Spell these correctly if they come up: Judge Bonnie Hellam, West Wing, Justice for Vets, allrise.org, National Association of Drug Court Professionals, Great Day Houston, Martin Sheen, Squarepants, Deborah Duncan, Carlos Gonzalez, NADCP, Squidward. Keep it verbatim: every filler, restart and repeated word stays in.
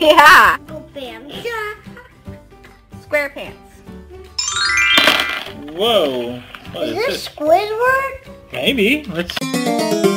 Yeah. Squarepants. Whoa. What is, is this Squidward? Maybe. Let's.